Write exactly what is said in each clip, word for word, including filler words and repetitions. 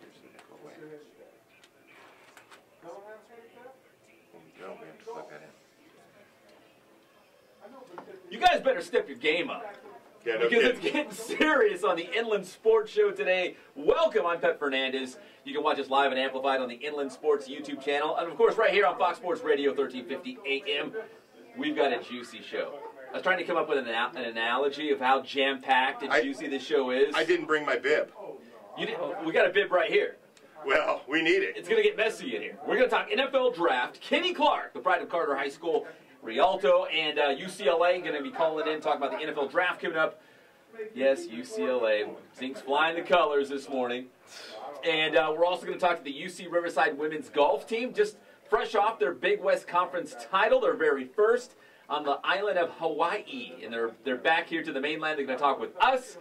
here's the nickel away. When we go, we have to plug that in. You guys better step your game up. Yeah, no because kidding. It's getting serious on the Inland Sports Show today. Welcome, I'm Pep Fernandez. You can watch us live and amplified on the Inland Sports YouTube channel. And, of course, right here on Fox Sports Radio, thirteen fifty A M, we've got a juicy show. I was trying to come up with an, an analogy of how jam-packed and juicy I, this show is. I didn't bring my bib. You didn't, we got a bib right here. Well, we need it. It's going to get messy in here. We're going to talk N F L Draft. Kenny Clark, the pride of Carter High School, Rialto, and uh, U C L A going to be calling in, talking about the N F L Draft coming up. Yes, U C L A. Zink's flying the colors this morning. And uh, we're also going to talk to the U C Riverside women's golf team, just fresh off their Big West Conference title, their very first, on the island of Hawaii. And they're, they're back here to the mainland. They're going to talk with us.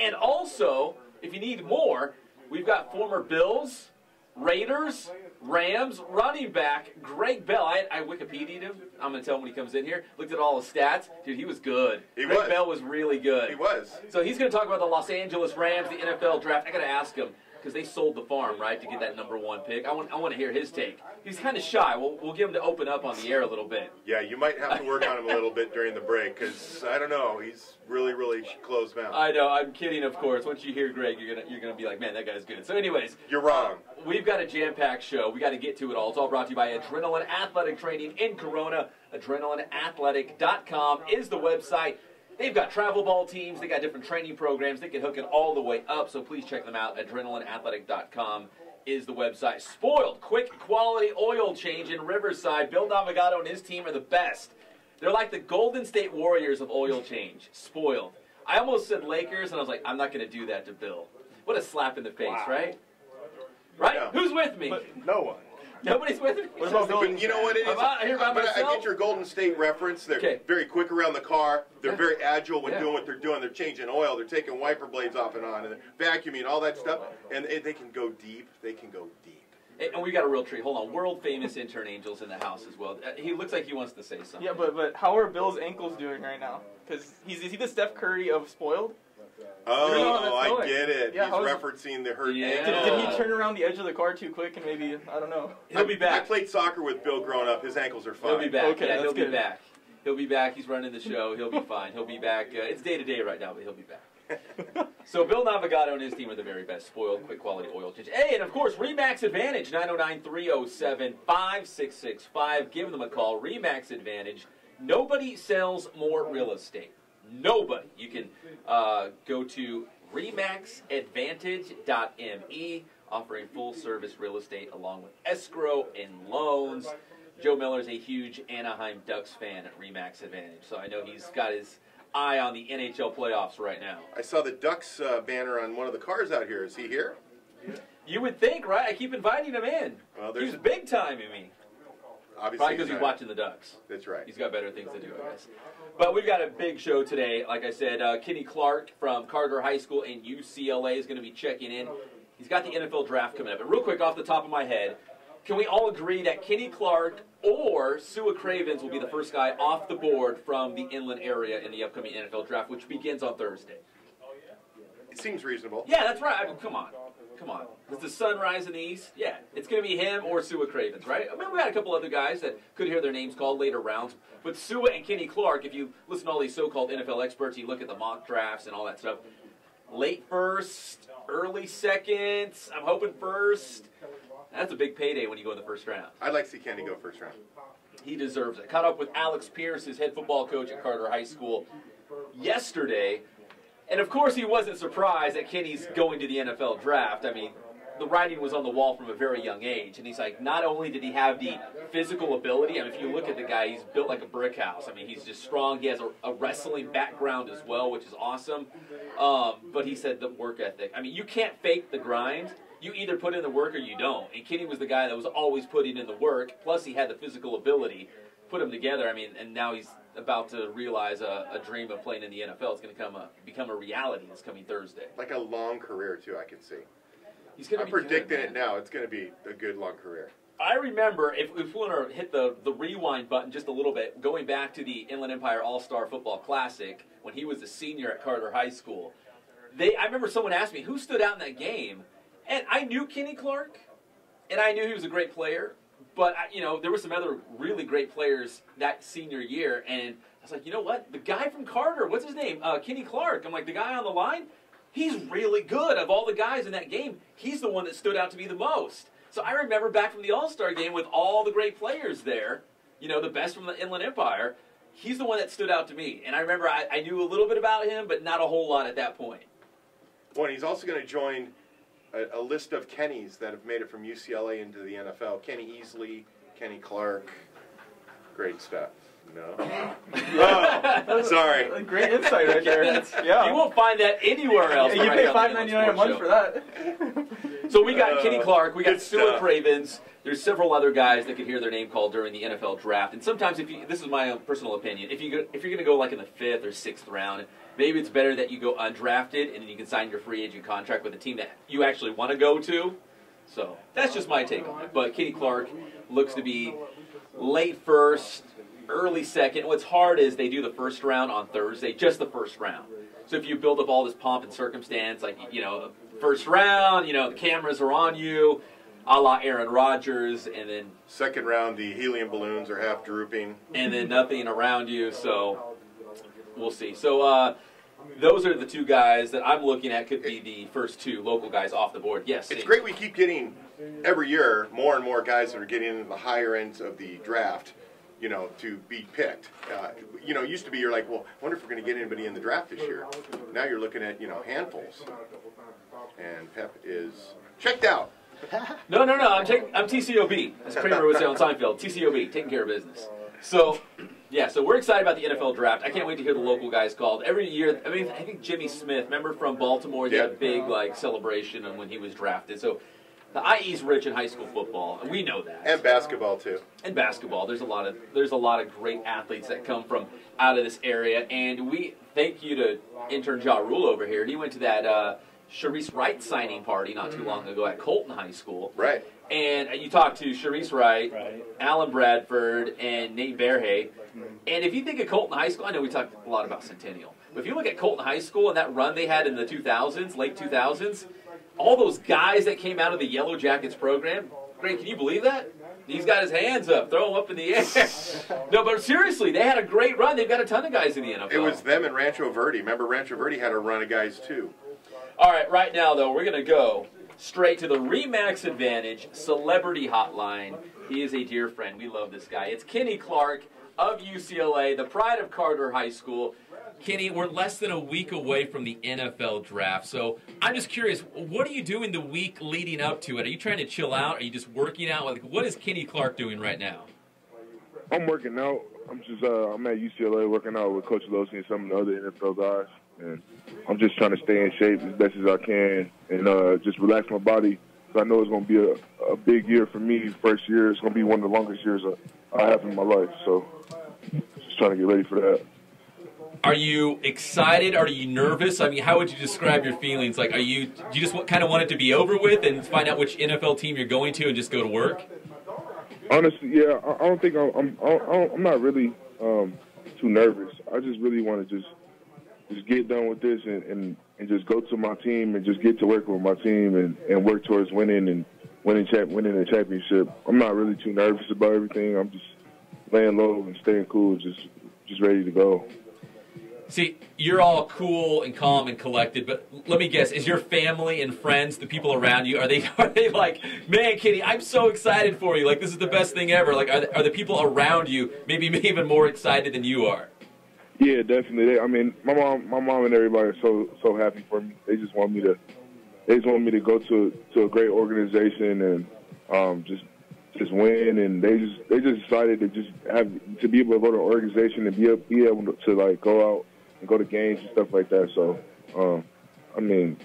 And also, if you need more, we've got former Bills, Raiders, Rams, running back Greg Bell. I, I Wikipedia'd him. I'm going to tell him when he comes in here. Looked at all his stats. Dude, he was good. He Greg was. Bell was really good. He was. So he's going to talk about the Los Angeles Rams, the N F L Draft. I got to ask him, because they sold the farm, right, to get that number one pick. I want I want to hear his take. He's kind of shy. We'll, we'll give him to open up on the air a little bit. Yeah, you might have to work on him a little bit during the break, because, I don't know, he's really, really closed mouth. I know. I'm kidding, of course. Once you hear Greg, you're going you're gonna be like, man, that guy's good. So anyways. You're wrong. Uh, we've got a jam-packed show. We've got to get to it all. It's all brought to you by Adrenaline Athletic Training in Corona. adrenaline athletic dot com is the website. They've got travel ball teams. They've got different training programs. They can hook it all the way up, so please check them out. adrenaline athletic dot com is the website. Spoiled, quick quality oil change in Riverside. Bill Navigado and his team are the best. They're like the Golden State Warriors of oil change. Spoiled. I almost said Lakers, and I was like, I'm not going to do that to Bill. What a slap in the face, wow. right? Right? Yeah. Who's with me? But no one. Nobody's with me. What about Golden? You know what it is? I'm out here by myself. I get your Golden State reference. They're okay. very quick around the car. They're very agile when yeah. doing what they're doing. They're changing oil. They're taking wiper blades off and on, and they're vacuuming, all that stuff. And they can go deep. They can go deep. And we got a real treat. Hold on. World famous intern Angel's in the house as well. He looks like he wants to say something. Yeah, but but how are Bill's ankles doing right now? Because he's is he the Steph Curry of spoiled? Oh, I get it. Yeah, he's was, referencing the hurt yeah. ankle. Did, did he turn around the edge of the car too quick and maybe, I don't know. He'll I, be back. I played soccer with Bill growing up. His ankles are fine. He'll be back. Okay, yeah, he'll good. be back. He'll be back. He's running the show. He'll be fine. He'll be back. Uh, it's day to day right now, but he'll be back. So Bill Navigado and his team are the very best. Spoiled, quick quality oil change. Hey, and of course, REMAX Advantage, nine oh nine, three oh seven, five six six five. Give them a call. REMAX Advantage. Nobody sells more real estate. Nobody. You can uh, go to remax advantage dot m e, offering full-service real estate along with escrow and loans. Joe Miller's a huge Anaheim Ducks fan at REMAX Advantage, so I know he's got his eye on the N H L playoffs right now. I saw the Ducks uh, banner on one of the cars out here. Is he here? You would think, right? I keep inviting him in. Well, he's big-timing me. Obviously Probably because he's, he's watching the Ducks. That's right. He's got better things to do, I guess. But we've got a big show today. Like I said, uh, Kenny Clark from Carter High School and U C L A is going to be checking in. He's got the N F L Draft coming up. But real quick, off the top of my head, can we all agree that Kenny Clark or Sua Cravens will be the first guy off the board from the inland area in the upcoming N F L Draft, which begins on Thursday? It seems reasonable. Yeah, that's right. I mean, come on. Come on. Does the sun rise in the east? Yeah. It's going to be him or Sua Cravens, right? I mean, we had a couple other guys that could hear their names called later rounds. But Sua and Kenny Clark, if you listen to all these so-called N F L experts, you look at the mock drafts and all that stuff. Late first, early second, I'm hoping first. That's a big payday when you go in the first round. I'd like to see Kenny go first round. He deserves it. Caught up with Alex Pierce, his head football coach at Carter High School, yesterday. And, of course, he wasn't surprised that Kenny's going to the N F L Draft. I mean, the writing was on the wall from a very young age. And he's like, not only did he have the physical ability, I mean, if you look at the guy, he's built like a brick house. I mean, he's just strong. He has a, a wrestling background as well, which is awesome. Um, but he said the work ethic. I mean, you can't fake the grind. You either put in the work or you don't. And Kenny was the guy that was always putting in the work, plus he had the physical ability. Put them together, I mean, and now he's about to realize a, a dream of playing in the N F L. It's going to come a, become a reality this coming Thursday. Like a long career, too, I can see. He's gonna I'm be predicting good, it now. It's going to be a good long career. I remember, if, if we want to hit the, the rewind button just a little bit, going back to the Inland Empire All-Star Football Classic when he was a senior at Carter High School, they I remember someone asked me, who stood out in that game? And I knew Kenny Clark, and I knew he was a great player. But, I, you know, there were some other really great players that senior year. And I was like, you know what? The guy from Carter, what's his name? Uh, Kenny Clark. I'm like, the guy on the line, he's really good. Of all the guys in that game, he's the one that stood out to me the most. So I remember back from the All-Star game with all the great players there, you know, the best from the Inland Empire, he's the one that stood out to me. And I remember I, I knew a little bit about him, but not a whole lot at that point. Well, and he's also going to join a, a list of Kennys that have made it from U C L A into the N F L. Kenny Easley, Kenny Clark, great stuff. No. Oh, sorry. A great insight right there. Yeah. You won't find that anywhere else. You pay five ninety-nine a month for that. So we got uh, Kenny Clark, we got Sua Cravens. There's several other guys that could hear their name called during the N F L draft. And sometimes, if you, this is my own personal opinion, if you go, if you're going to go like in the fifth or sixth round, maybe it's better that you go undrafted and then you can sign your free agent contract with a team that you actually want to go to. So that's just my take on it. But Kenny Clark looks to be late first, early second. What's hard is they do the first round on Thursday, just the first round. So if you build up all this pomp and circumstance, like, you know, first round, you know, the cameras are on you, a la Aaron Rodgers, and then second round, the helium balloons are half drooping. And then nothing around you, so we'll see. So uh, those are the two guys that I'm looking at could be the first two local guys off the board. Yes, it's great we keep getting, every year, more and more guys that are getting into the higher ends of the draft, you know, to be picked. Uh, you know, used to be you're like, well, I wonder if we're going to get anybody in the draft this year. Now you're looking at, you know, handfuls. And Pep is checked out. no, no, no, I'm, take, I'm T C O B. As Kramer would say on Seinfeld, T C O B, taking care of business. So, yeah, so we're excited about the N F L draft. I can't wait to hear the local guys called. Every year, I mean, I think Jimmy Smith, remember from Baltimore, did a big, like, celebration of when he was drafted. So the I E's rich in high school football, and we know that. And basketball too. And basketball. There's a lot of there's a lot of great athletes that come from out of this area, and we thank you to intern Ja Rule over here. He went to that uh, Sharice Wright signing party not too long ago at Colton High School. Right. And you talked to Sharice Wright, right, Alan Bradford, and Nate Verhey. And if you think of Colton High School, I know we talked a lot about Centennial, but if you look at Colton High School and that run they had in the two thousands, late two thousands. All those guys that came out of the Yellow Jackets program, Greg, can you believe that? He's got his hands up, throw them up in the air. No, but seriously, they had a great run. They've got a ton of guys in the N F L. It was them and Rancho Verde. Remember, Rancho Verde had a run of guys, too. All right, right now, though, we're going to go straight to the REMAX Advantage Celebrity Hotline. He is a dear friend. We love this guy. It's Kenny Clark of U C L A, the pride of Carter High School. Kenny, we're less than a week away from the N F L draft, so I'm just curious, what are you doing the week leading up to it? Are you trying to chill out? Are you just working out? Like, what is Kenny Clark doing right now? I'm working out. I'm just uh, I'm at U C L A working out with Coach Losey and some of the other N F L guys, and I'm just trying to stay in shape as best as I can and uh, just relax my body. So I know it's going to be a, a big year for me. First year, it's going to be one of the longest years I have in my life. So just trying to get ready for that. Are you excited? Are you nervous? I mean, how would you describe your feelings? Like, are you, do you just want, kind of want it to be over with and find out which N F L team you're going to and just go to work? Honestly, yeah, I, I don't think I'm, I'm, I'm, I'm not really um, too nervous. I just really want to just just get done with this and, and, and just go to my team and just get to work with my team and, and work towards winning and winning, cha winning a championship. I'm not really too nervous about everything. I'm just laying low and staying cool, just just ready to go. See, you're all cool and calm and collected, but let me guess, is your family and friends, the people around you, are they are they like, man, Kenny, I'm so excited for you. Like, this is the best thing ever. Like, are the, are the people around you maybe even more excited than you are? Yeah, definitely. They, I mean, my mom, my mom and everybody are so so happy for me. They just want me to, they just want me to go to to a great organization and um, just just win. And they just they just decided to just have to be able to go to an organization and be able, be able to like go out and go to games and stuff like that. So, um, I mean,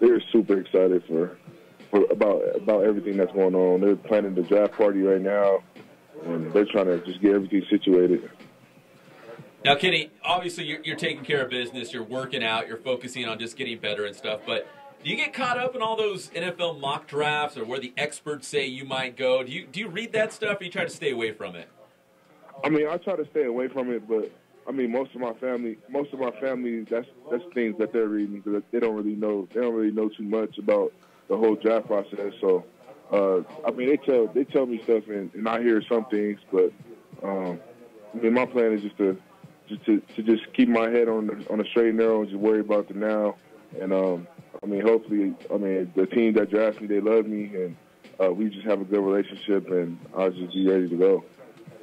they're super excited for, for about about everything that's going on. They're planning the draft party right now, and they're trying to just get everything situated. Now, Kenny, obviously you're, you're taking care of business. You're working out. You're focusing on just getting better and stuff. But do you get caught up in all those N F L mock drafts or where the experts say you might go? Do you, do you read that stuff, or you try to stay away from it? I mean, I try to stay away from it, but I mean, most of my family, most of my family, that's that's things that they're reading because they don't really know, they don't really know too much about the whole draft process. So, uh, I mean, they tell they tell me stuff, and, and I hear some things. But um, I mean, my plan is just to just to, to just keep my head on the, on the straight and narrow and just worry about the now. And um, I mean, hopefully, I mean, the team that drafts me, they love me, and uh, we just have a good relationship, and I'll just be ready to go.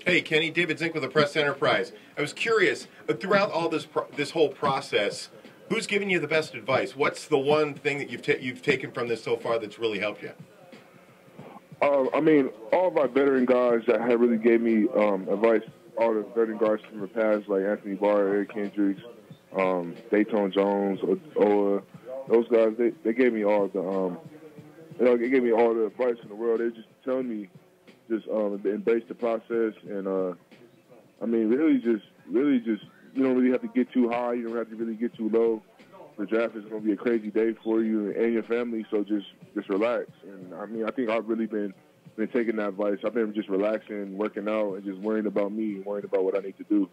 Hey, Kenny, David Zink with the Press Enterprise. I was curious, throughout all this pro this whole process, who's giving you the best advice? What's the one thing that you've ta you've taken from this so far that's really helped you? Uh, I mean, all of our veteran guys that have really gave me um, advice, all the veteran guys from the past, like Anthony Barr, Eric Kendricks, um, Dayton Jones, Oa, those guys, they, they gave me all the um, you know, they gave me all the advice in the world. They just telling me just um, embrace the process, and uh, I mean, really just, really just, you don't really have to get too high. You don't have to really get too low. The draft is going to be a crazy day for you and your family, so just, just relax. And I mean, I think I've really been been taking that advice. I've been just relaxing, working out, and just worrying about me, worrying about what I need to do.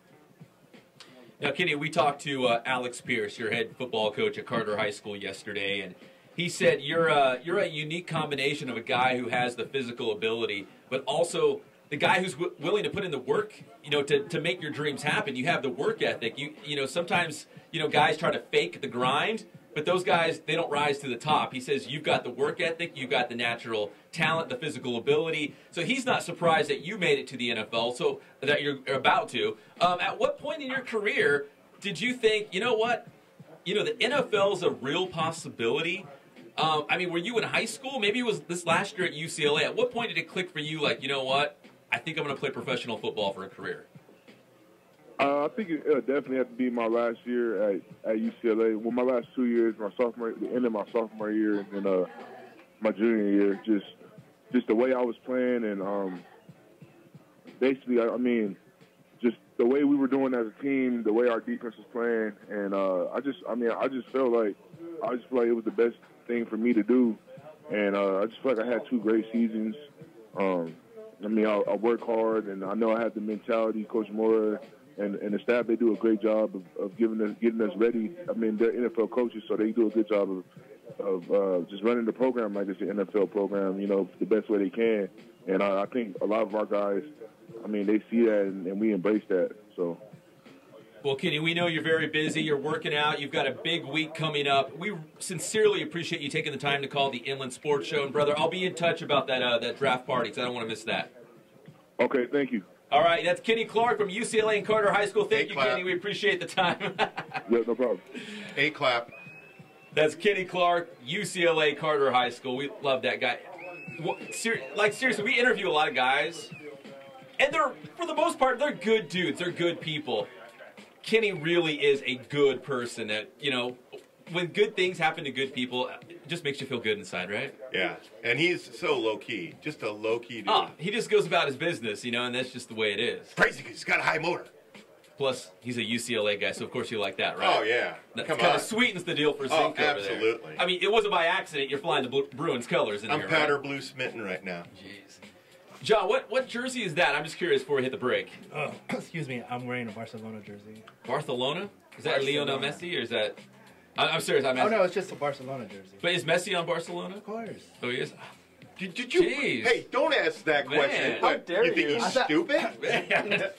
Now, Kenny, we talked to uh, Alex Pierce, your head football coach at Carter High School yesterday, and he said you're a, you're a unique combination of a guy who has the physical ability, but also the guy who's w willing to put in the work, you know, to, to make your dreams happen. You have the work ethic. You you know, sometimes, you know, guys try to fake the grind, but those guys, they don't rise to the top. He says you've got the work ethic, you've got the natural talent, the physical ability. So he's not surprised that you made it to the N F L, so that you're about to. Um, at what point in your career did you think, you know what, you know, the N F L is a real possibility? Um, I mean, were you in high school? Maybe it was this last year at U C L A. At what point did it click for you, like, you know what, I think I'm going to play professional football for a career? Uh, I think it it'll definitely have to be my last year at, at U C L A. Well, my last two years, my sophomore, the end of my sophomore year, and then uh, my junior year. Just, just the way I was playing, and um, basically, I, I mean, just the way we were doing as a team, the way our defense was playing, and uh, I just, I mean, I just felt like, I just felt like it was the best thing for me to do, and uh, I just feel like I had two great seasons. Um, I mean, I, I work hard, and I know I have the mentality. Coach Mora and, and the staff, they do a great job of, of giving us, getting us ready. I mean, they're N F L coaches, so they do a good job of, of uh, just running the program like it's an N F L program, you know, the best way they can. And I, I think a lot of our guys, I mean, they see that, and, and we embrace that. So. Well, Kenny, we know you're very busy. You're working out. You've got a big week coming up. We sincerely appreciate you taking the time to call the Inland Sports Show. And, brother, I'll be in touch about that uh, that draft party, because I don't want to miss that. Okay, thank you. All right, that's Kenny Clark from U C L A and Carter High School. Thank you, Kenny. We appreciate the time. Yeah, no problem. Hey, clap. That's Kenny Clark, U C L A, Carter High School. We love that guy. Like, seriously, we interview a lot of guys, and they're, for the most part, they're good dudes. They're good people. Kenny really is a good person that, you know, when good things happen to good people, it just makes you feel good inside, right? Yeah, and he's so low-key, just a low-key dude. Oh, he just goes about his business, you know, and that's just the way it is. Crazy, because he's got a high motor. Plus, he's a U C L A guy, so of course you like that, right? Oh, yeah. That kind of sweetens the deal for Zink. Oh, absolutely. Over there. I mean, it wasn't by accident you're flying the Bruins colors in I'm here, I'm powder right? blue smitten right now. Jeez. John, what, what jersey is that? I'm just curious before we hit the break. Oh, excuse me. I'm wearing a Barcelona jersey. Barcelona? Is that Barcelona. Lionel Messi, or is that... I, I'm serious. I'm asking. Oh, no, it's just a Barcelona jersey. But is Messi on Barcelona? Of course. Oh, he is? Did, did you... Jeez. Hey, don't ask that Man. question. How dare you? You think he's I thought... stupid?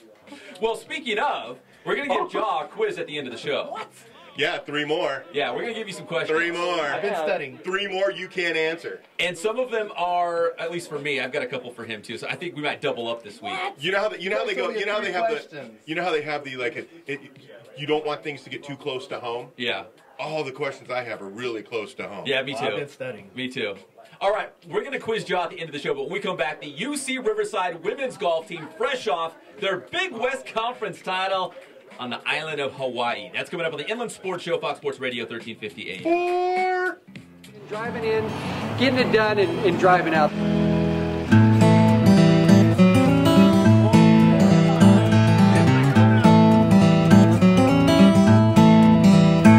Well, speaking of, we're going to get Jaw a quiz at the end of the show. What? Yeah, three more. Yeah, we're going to give you some questions. Three more. I've been studying. Three more you can't answer. And some of them are, at least for me, I've got a couple for him too, so I think we might double up this week. What? You know how the, you know how they go, you know how they have questions. the You know how they have the like it, it, you don't want things to get too close to home? Yeah. All the questions I have are really close to home. Yeah, me too. Well, I've been studying. Me too. All right, we're going to quiz Jaw at the end of the show, but when we come back, the U C Riverside women's golf team fresh off their Big West Conference title on the island of Hawaii. That's coming up on the Inland Sports Show, Fox Sports Radio, thirteen fifty A M. Four. Driving in, getting it done, and, and driving out.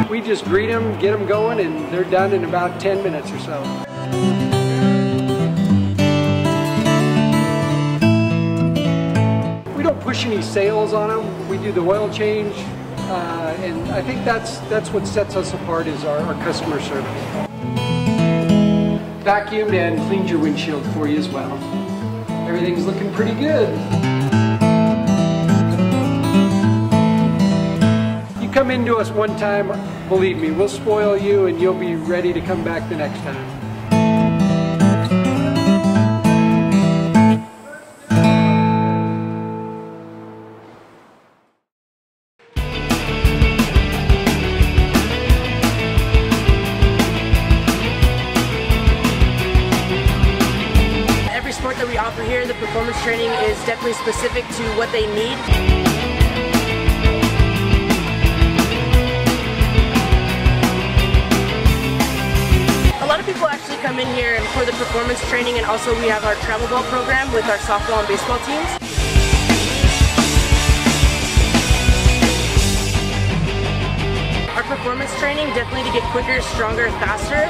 We just greet them, get them going, and they're done in about ten minutes or so. Push any sails on them. We do the oil change, uh, and I think that's that's what sets us apart is our, our customer service. vacuumed and cleaned your windshield for you as well. Everything's looking pretty good. You come into us one time, believe me, we'll spoil you and you'll be ready to come back the next time. Training is definitely specific to what they need. A lot of people actually come in here for the performance training, and also we have our travel ball program with our softball and baseball teams. Our performance training definitely to get quicker, stronger, faster.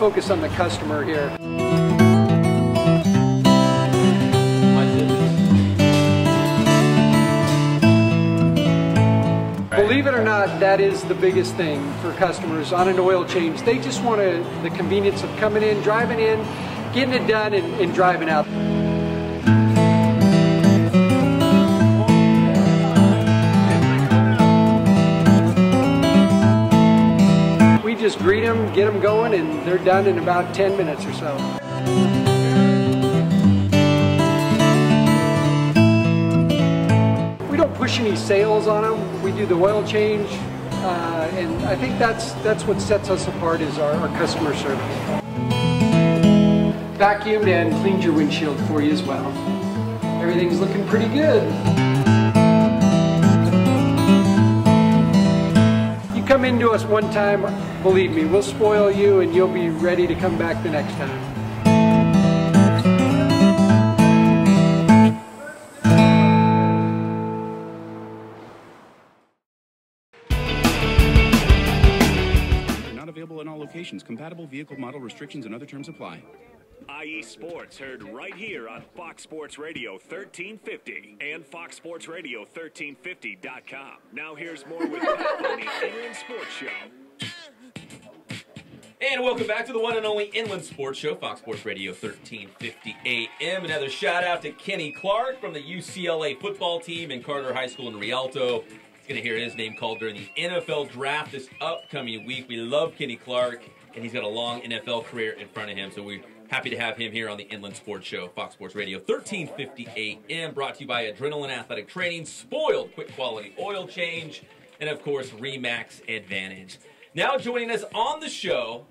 Focus on the customer here. Believe it or not, that is the biggest thing for customers on an oil change. They just want a, the convenience of coming in, driving in, getting it done, and, and driving out. Just greet them, get them going, and they're done in about ten minutes or so. We don't push any sales on them. We do the oil change, uh, and I think that's that's what sets us apart is our, our customer service. Vacuumed and cleaned your windshield for you as well. Everything's looking pretty good. Come into us one time, believe me, we'll spoil you and you'll be ready to come back the next time. Not available in all locations. Compatible vehicle model restrictions and other terms apply. I E Sports, heard right here on Fox Sports Radio thirteen fifty and Fox Sports Radio thirteen fifty dot com. Now here's more with Pat on the Inland Sports Show. And welcome back to the one and only Inland Sports Show, Fox Sports Radio thirteen fifty A M. Another shout out to Kenny Clark from the U C L A football team and Carter High School in Rialto. He's going to hear his name called during the N F L Draft this upcoming week. We love Kenny Clark, and he's got a long N F L career in front of him, so we happy to have him here on the Inland Sports Show, Fox Sports Radio, thirteen fifty A M, brought to you by Adrenaline Athletic Training, Spoiled Quick Quality Oil Change, and of course, REMAX Advantage. Now joining us on the show,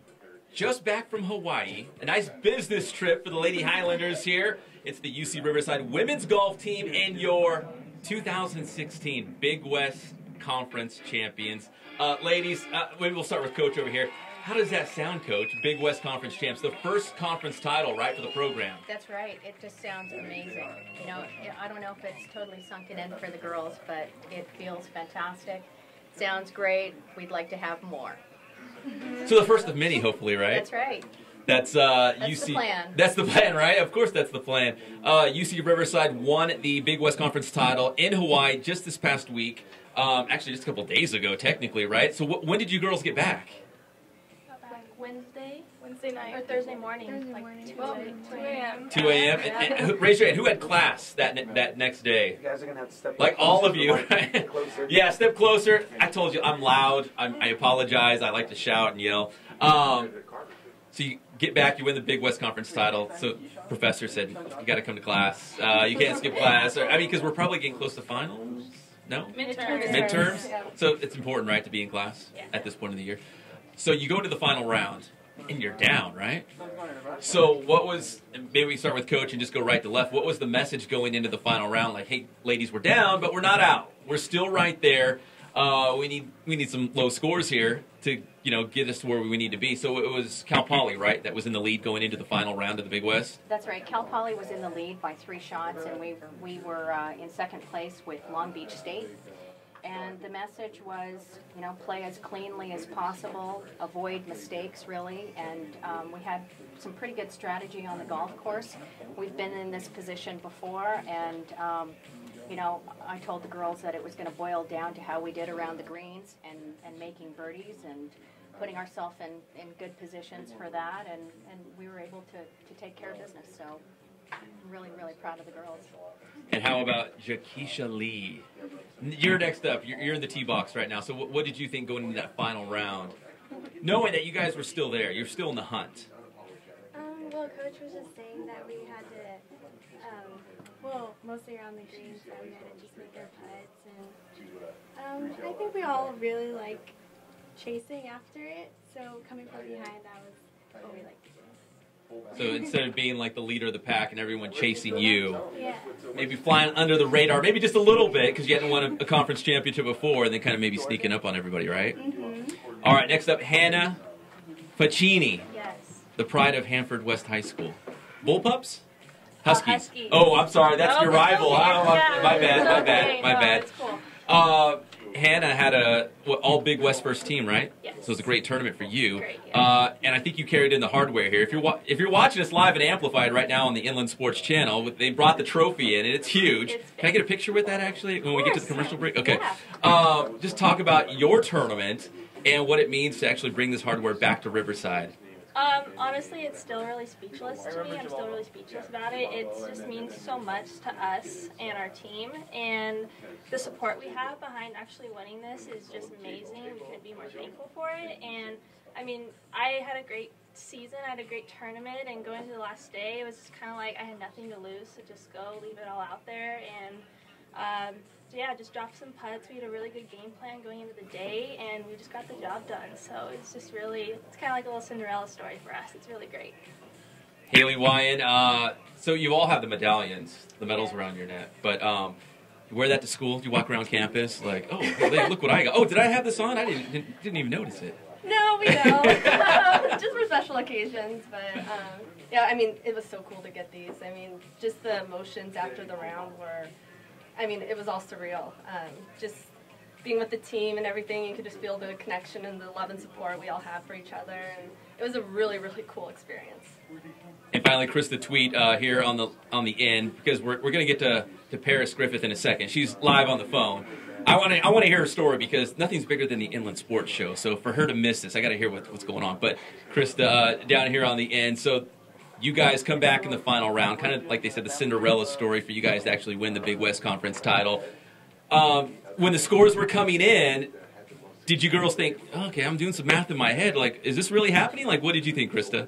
just back from Hawaii, a nice business trip for the Lady Highlanders here. It's the U C Riverside women's golf team and your two thousand sixteen Big West Conference champions. Uh, ladies, uh, we'll start with Coach over here. How does that sound, Coach? Big West Conference champs, the first conference title, right, for the program? That's right. It just sounds amazing. You know, I don't know if it's totally sunken in for the girls, but it feels fantastic. Sounds great. We'd like to have more. So the first of many, hopefully, right? That's right. That's, uh, that's U C, the plan. That's the plan, right? Of course that's the plan. Uh, U C Riverside won the Big West Conference title in Hawaii just this past week. Um, actually, just a couple days ago, technically, right? So wh when did you girls get back? Wednesday, Wednesday night, or Thursday morning, Thursday like morning. two a m two a m And, and who, raise your hand. Who had class that ne that next day? You guys are gonna have to step like all of you. Right? Closer. Yeah, step closer. I told you I'm loud. I'm, I apologize. I like to shout and yell. Um, so you get back. You win the Big West Conference title. So professor said you got to come to class. Uh, you can't skip class. Or, I mean, because we're probably getting close to finals. No. Midterms. Midterms. Yeah. So it's important, right, to be in class yeah. at this point of the year. So you go to the final round, and you're down, right? So what was, maybe we start with Coach and just go right to left, what was the message going into the final round? Like, hey, ladies, we're down, but we're not out. We're still right there. uh, we need we need some low scores here to, you know, get us to where we need to be. So it was Cal Poly, right, that was in the lead going into the final round of the Big West? That's right. Cal Poly was in the lead by three shots, and we, we were uh, in second place with Long Beach State. And the message was, you know, play as cleanly as possible, avoid mistakes, really. And um, we had some pretty good strategy on the golf course. We've been in this position before, and, um, you know, I told the girls that it was going to boil down to how we did around the greens and, and making birdies and putting ourselves in, in good positions for that. And, and we were able to, to take care of business, so I'm really, really proud of the girls. And how about Jakeisha Lee? You're next up. You're, you're in the tee box right now. So what, what did you think going into that final round, knowing that you guys were still there? You're still in the hunt. Um, well, Coach was just saying that we had to, um, well, mostly around the greens, that we had to just make our putts. And um, I think we all really like chasing after it. So coming from behind, that was what we liked to do. So instead of being like the leader of the pack and everyone chasing you, yeah, maybe flying under the radar, maybe just a little bit because you hadn't won a, a conference championship before, and then kind of maybe sneaking up on everybody, right? Mm-hmm. All right, next up, Hannah Pacini, yes, the pride of Hanford West High School. Bullpups? Huskies. Uh, Huskies. Oh, I'm sorry, that's oh, your rival. Yeah. Oh, yeah. My bad, my bad, my bad. No, cool. uh, Hannah had a what, all Big West first team, right? Yes. So it was a great tournament for you. Great, yeah. uh, and I think you carried in the hardware here. If you're wa if you're watching us live and amplified right now on the Inland Sports Channel, they brought the trophy in, and it's huge. It's Can I get a picture with that actually when we get to the commercial break? Okay. Yeah. Uh, just talk about your tournament and what it means to actually bring this hardware back to Riverside. Um, honestly, it's still really speechless to me. I'm still really speechless about it. It just means so much to us and our team, and the support we have behind actually winning this is just amazing. We couldn't be more thankful for it. And I mean, I had a great season. I had a great tournament, and going to the last day, it was just kind of like I had nothing to lose, so just go, leave it all out there, and um, yeah, just drop some putts. We had a really good game plan going into the day, and we just got the job done. So it's just really, it's kind of like a little Cinderella story for us. It's really great. Haley Wyan, uh, so you all have the medallions, the medals, yeah, around your neck, but um, you wear that to school? Do you walk around campus like, oh, hey, look what I got. Oh, did I have this on? I didn't, didn't, didn't even notice it. No, we don't. um, just for special occasions, but um, yeah, I mean, it was so cool to get these. I mean, just the emotions after the round were, I mean, it was all surreal. Um, just being with the team and everything, you could just feel the connection and the love and support we all have for each other. And it was a really, really cool experience. And finally, Krista Tweet uh, here on the on the end, because we're we're gonna get to to Paris Griffith in a second. She's live on the phone. I want to I want to hear her story because nothing's bigger than the Inland Sports Show. So for her to miss this, I got to hear what, what's going on. But Krista, uh, down here on the end, so. You guys come back in the final round, kind of like they said, the Cinderella story for you guys to actually win the Big West Conference title. Um, when the scores were coming in, did you girls think, oh, okay, I'm doing some math in my head, like, is this really happening? Like, what did you think, Krista?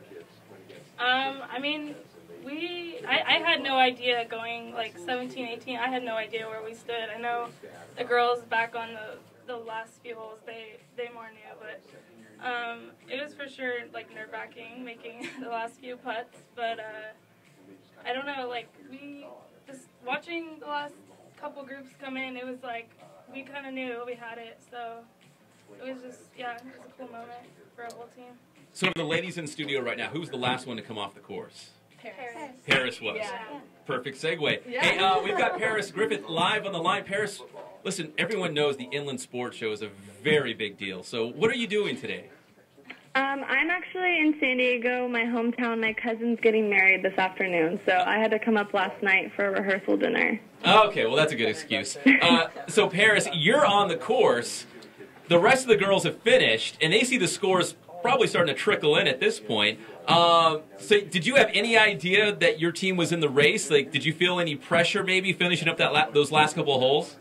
Um, I mean, we, I, I had no idea going, like, seventeen, eighteen, I had no idea where we stood. I know the girls back on the, the last few holes, they, they more knew, but... Um, it was for sure, like, nerve-wracking making the last few putts, but, uh, I don't know, like, we, just watching the last couple groups come in, it was like, we kind of knew we had it, so it was just, yeah, it was a cool moment for our whole team. So for the ladies in the studio right now, who was the last one to come off the course? Paris. Paris, Paris was. Yeah. Perfect segue. Yeah. Hey, uh, we've got Paris Griffith live on the line. Paris... Listen, everyone knows the Inland Sports Show is a very big deal. So what are you doing today? Um, I'm actually in San Diego, my hometown. My cousin's getting married this afternoon, so I had to come up last night for a rehearsal dinner. Okay, well, that's a good excuse. Uh, so, Paris, you're on the course. The rest of the girls have finished, and they see the scores probably starting to trickle in at this point. Um, so did you have any idea that your team was in the race? Like, did you feel any pressure maybe finishing up that la those last couple of holes?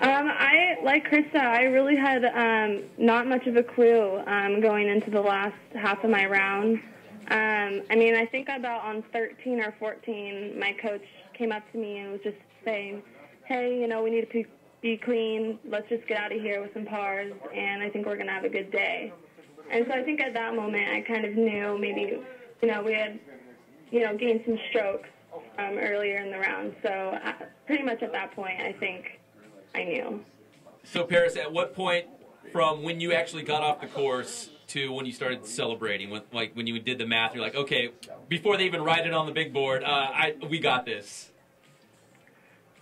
Um, I, like Krista, I really had um, not much of a clue um, going into the last half of my round. Um, I mean, I think about on thirteen or fourteen, my coach came up to me and was just saying, hey, you know, we need to be clean. Let's just get out of here with some pars, and I think we're going to have a good day. And so I think at that moment I kind of knew maybe, you know, we had, you know, gained some strokes um, earlier in the round. So uh, pretty much at that point I think I knew. So, Paris, at what point from when you actually got off the course to when you started celebrating, when, like when you did the math, you're like, okay, before they even write it on the big board, uh, I we got this.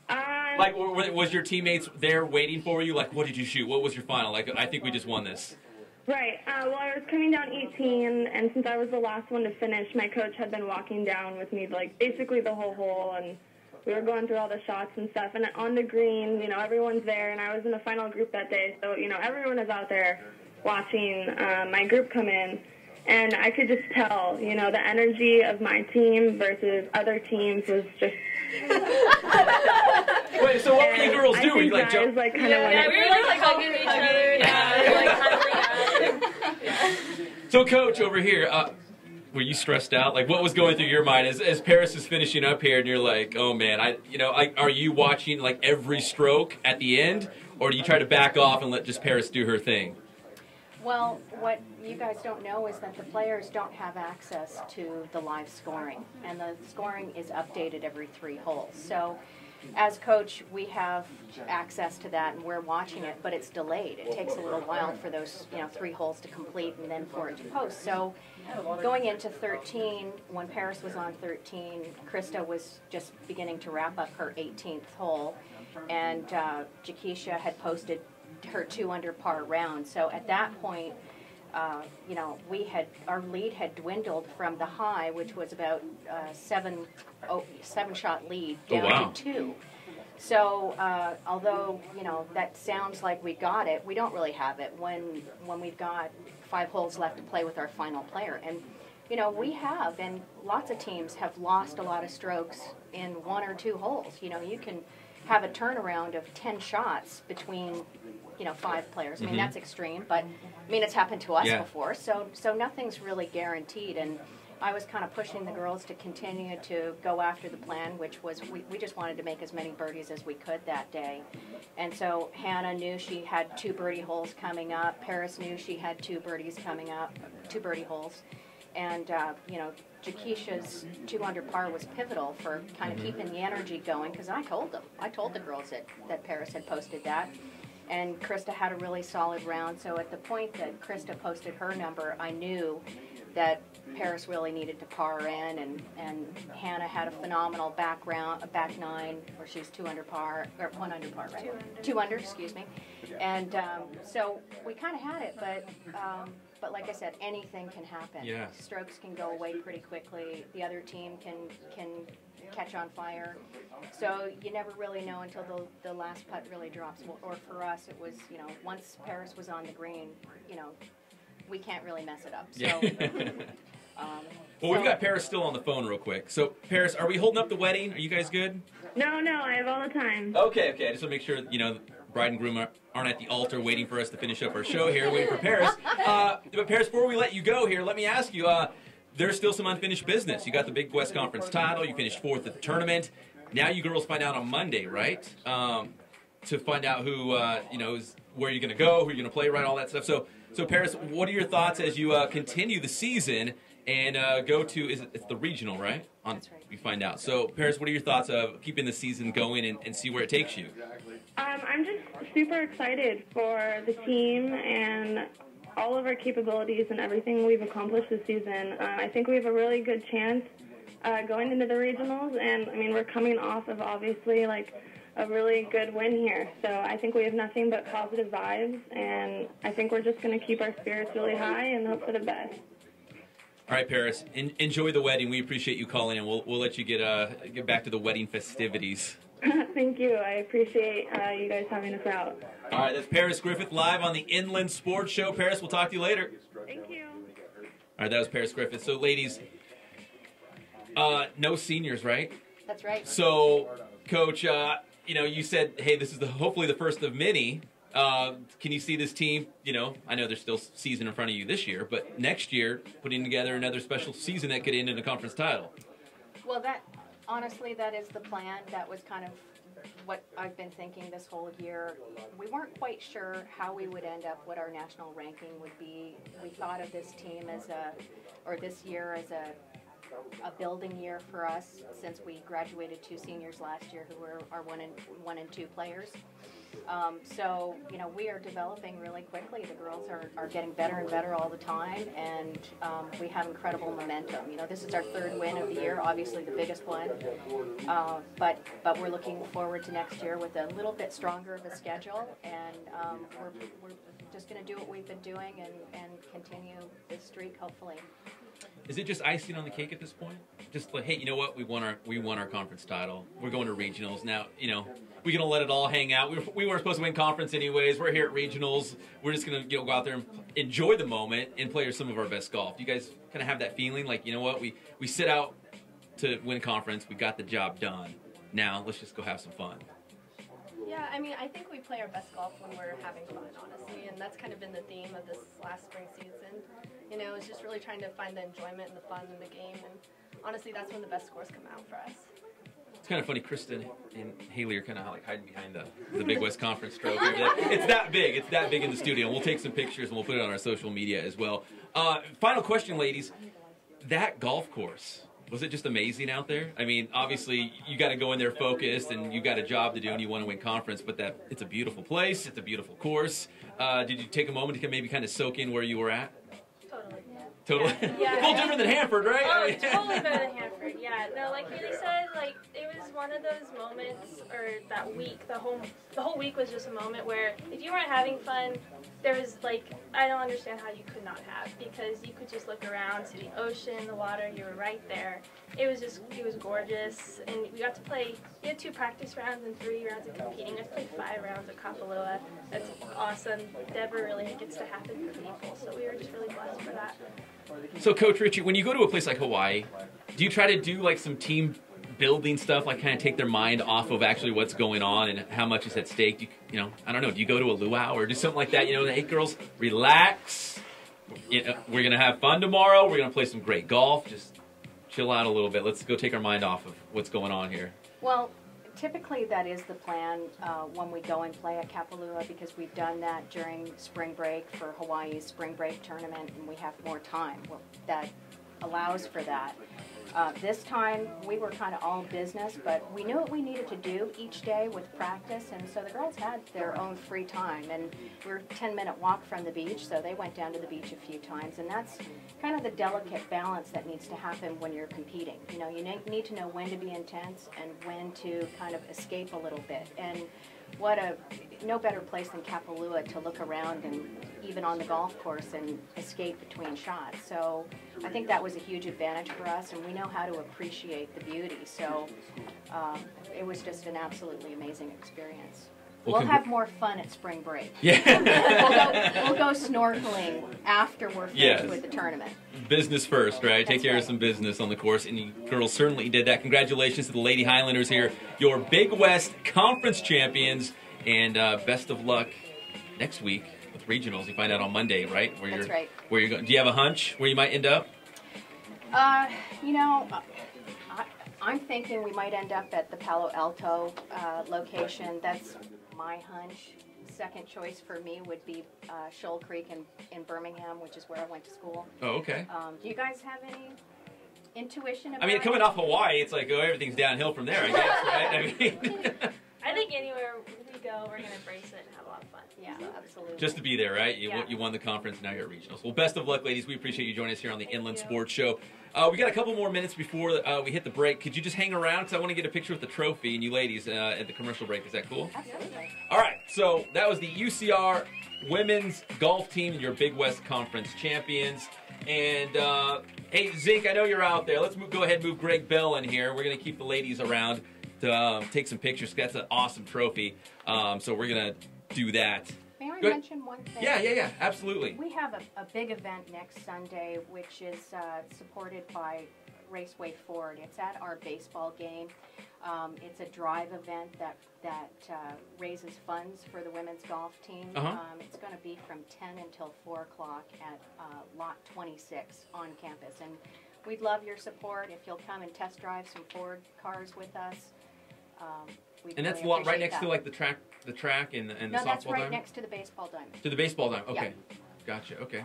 Um, like, was your teammates there waiting for you? Like, what did you shoot? What was your final? Like, I think we just won this. Right. Uh, well, I was coming down eighteen, and since I was the last one to finish, my coach had been walking down with me, like, basically the whole hole, and we were going through all the shots and stuff. And on the green, you know, everyone's there, and I was in the final group that day, so, you know, everyone is out there watching uh, my group come in. And I could just tell, you know, the energy of my team versus other teams was just... Wait, so what and were you girls doing? Like, guys, like, kind yeah, of yeah, we were like, like hugging each other. Yeah. Like, yeah. So, Coach, over here, uh, were you stressed out? Like, what was going through your mind as, as Paris is finishing up here, and you're like, oh man, I, you know, I, are you watching like every stroke at the end, or do you try to back off and let just Paris do her thing? Well, what you guys don't know is that the players don't have access to the live scoring, and the scoring is updated every three holes. So as coach, we have access to that, and we're watching it, but it's delayed. It takes a little while for those, you know, three holes to complete and then for it to post. So going into thirteen, when Paris was on thirteen, Krista was just beginning to wrap up her eighteenth hole, and uh, Jakisha had posted her two under par round. So at that point, uh, you know, we had, our lead had dwindled from the high, which was about uh, seven, oh, seven shot lead down oh, wow. to two. So uh, although, you know, that sounds like we got it, we don't really have it when when we've got five holes left to play with our final player. And you know, we have, and lots of teams have lost a lot of strokes in one or two holes. You know, you can have a turnaround of ten shots between, you know, five players. I mean, mm-hmm. that's extreme, but I mean, it's happened to us yeah. before. So, so nothing's really guaranteed. And I was kind of pushing the girls to continue to go after the plan, which was we, we just wanted to make as many birdies as we could that day. And so Hannah knew she had two birdie holes coming up. Paris knew she had two birdies coming up, two birdie holes. And, uh, you know, Jakisha's two under par was pivotal for kind of keeping the energy going, because I told them. I told the girls that, that Paris had posted that. And Krista had a really solid round, so at the point that Krista posted her number, I knew that Paris really needed to par in, and, and Hannah had a phenomenal back round, a back nine, where she was two under par, or one under par, right? Two under, two under excuse me. And um, so we kind of had it, but um, but like I said, anything can happen. Yeah. Strokes can go away pretty quickly. The other team can can. catch on fire, so you never really know until the, the last putt really drops. Or for us, it was, you know, once Paris was on the green, you know, we can't really mess it up. So, um, well, so we've got Paris still on the phone real quick. So, Paris, are we holding up the wedding? Are you guys good? No, no, I have all the time. Okay, okay, I just want to make sure, you know, the bride and groom aren't at the altar waiting for us to finish up our show here, waiting for Paris. Uh, but, Paris, before we let you go here, let me ask you, uh, there's still some unfinished business. You got the Big West Conference title. You finished fourth at the tournament. Now you girls find out on Monday, right? Um, to find out who, uh, you know, is, where you're going to go, who you're going to play, right, all that stuff. So, so Paris, what are your thoughts as you uh, continue the season and uh, go to, is it, it's the regional, right? On, That's right. You find out. So, Paris, what are your thoughts of keeping the season going and, and see where it takes you? Um, I'm just super excited for the team and all of our capabilities and everything we've accomplished this season. Uh, I think we have a really good chance uh, going into the regionals, and, I mean, we're coming off of, obviously, like, a really good win here. So I think we have nothing but positive vibes, and I think we're just going to keep our spirits really high and hope for the best. All right, Paris, en enjoy the wedding. We appreciate you calling in. We'll, we'll let you get, uh, get back to the wedding festivities. Thank you. I appreciate uh, you guys having us out. All right, that's Paris Griffith live on the Inland Sports Show. Paris, we'll talk to you later. Thank you. All right, that was Paris Griffith. So, ladies, uh, no seniors, right? That's right. So, Coach, uh, you know, you said, hey, this is the, hopefully the first of many. Uh, can you see this team, you know, I know there's still season in front of you this year, but next year putting together another special season that could end in a conference title? Well, that... honestly, that is the plan. That was kind of what I've been thinking this whole year. We weren't quite sure how we would end up, what our national ranking would be. We thought of this team as a, or this year as a, a building year for us, since we graduated two seniors last year who were our one and, one and two players. Um, so, you know, we are developing really quickly. The girls are, are getting better and better all the time, and um, we have incredible momentum. You know, this is our third win of the year, obviously the biggest one, uh, but but we're looking forward to next year with a little bit stronger of a schedule, and um, we're, we're just going to do what we've been doing and, and continue this streak, hopefully. Is it just icing on the cake at this point? Just like, hey, you know what? We won our we won our conference title. We're going to regionals now. You know, we're gonna let it all hang out. We, we weren't supposed to win conference anyways. We're here at regionals. We're just gonna you know, go out there and enjoy the moment and play some of our best golf. Do you guys kind of have that feeling like, you know what? We we sit out to win conference. We got the job done. Now let's just go have some fun. Yeah, I mean, I think we play our best golf when we're having fun, honestly, and that's kind of been the theme of this last spring season. You know, it's just really trying to find the enjoyment and the fun in the game, and honestly, that's when the best scores come out for us. It's kind of funny, Kristen and Haley are kind of like hiding behind the, the Big West Conference trophy. It's that big. It's that big in the studio. And we'll take some pictures, and we'll put it on our social media as well. Uh, final question, ladies. That golf course. Was it just amazing out there? I mean, obviously, you got to go in there focused, and you got a job to do, and you want to win conference. But that it's a beautiful place. It's a beautiful course. Uh, did you take a moment to maybe kind of soak in where you were at? Totally. Yeah. Totally. Yeah. Yeah. A little different than Hanford, right? Oh, I mean, totally better than Hanford. Yeah. No, like Haley said, like it was one of those moments, or that week. The whole the whole week was just a moment where if you weren't having fun, there was like I don't understand how you could not have, because you could just look around to the ocean, the water, you were right there. It was just, it was gorgeous, and we got to play, we had two practice rounds and three rounds of competing. I played five rounds at Kapalua. That's awesome. Never really gets to happen for people, so we were just really blessed for that. So Coach Richie, when you go to a place like Hawaii, do you try to do like some team building stuff, like kind of take their mind off of actually what's going on and how much is at stake? Do you, you know, I don't know, do you go to a luau or do something like that? You know, hey girls, relax. You know, we're going to have fun tomorrow. We're going to play some great golf. Just chill out a little bit. Let's go take our mind off of what's going on here. Well, typically that is the plan uh, when we go and play at Kapalua, because we've done that during spring break for Hawaii's spring break tournament, and we have more time. Well, that allows for that. Uh, this time we were kind of all business, but we knew what we needed to do each day with practice, and so the girls had their own free time, and we were a ten minute walk from the beach, so they went down to the beach a few times, and that's kind of the delicate balance that needs to happen when you're competing. You know, you need to know when to be intense and when to kind of escape a little bit, and what a no better place than Kapalua to look around, and even on the golf course, and escape between shots. So I think that was a huge advantage for us, and we know how to appreciate the beauty. So um, it was just an absolutely amazing experience. We'll, we'll have more fun at spring break. Yeah. we'll, go, we'll go snorkeling after we're finished yes. with the tournament. Business first, right? That's Take care right. of some business on the course, and you girls certainly did that. Congratulations to the Lady Highlanders here, your Big West Conference champions, and uh, best of luck next week with regionals. You find out on Monday, right? Where That's you're, right. Where you're going? Do you have a hunch where you might end up? Uh, you know. I, I'm thinking we might end up at the Palo Alto uh, location. That's my hunch. Second choice for me would be uh, Shoal Creek in, in Birmingham, which is where I went to school. Oh, okay. Um, do you guys have any intuition about it? I mean, coming off Hawaii, it's like, oh, everything's downhill from there, I guess, right? I mean... I think anywhere we go, we're going to embrace it and have a lot of fun. Yeah, absolutely. Just to be there, right? You, yeah. you won the conference, now you're at regionals. Well, best of luck, ladies. We appreciate you joining us here on the Thank Inland you. Sports Show. Uh, we got a couple more minutes before uh, we hit the break. Could you just hang around? Because I want to get a picture with the trophy and you ladies uh, at the commercial break. Is that cool? Absolutely. All right, so that was the U C R women's golf team, your Big West Conference champions. And, uh, hey, Zink, I know you're out there. Let's move, go ahead and move Greg Bell in here. We're going to keep the ladies around to um, take some pictures. That's an awesome trophy. Um, so we're going to do that. May I mention one thing? Yeah, yeah, yeah, absolutely. We have a, a big event next Sunday, which is uh, supported by Raceway Ford. It's at our baseball game. Um, it's a drive event that, that uh, raises funds for the women's golf team. Uh-huh. um, it's going to be from ten until four o'clock at uh, lot twenty-six on campus. And we'd love your support if you'll come and test drive some Ford cars with us. Um, and really that's lot right next that. to like the track the track and the, and no, the softball diamond? No, that's right diamond? next to the baseball diamond. To the baseball diamond. Okay. Yeah. Gotcha. Okay.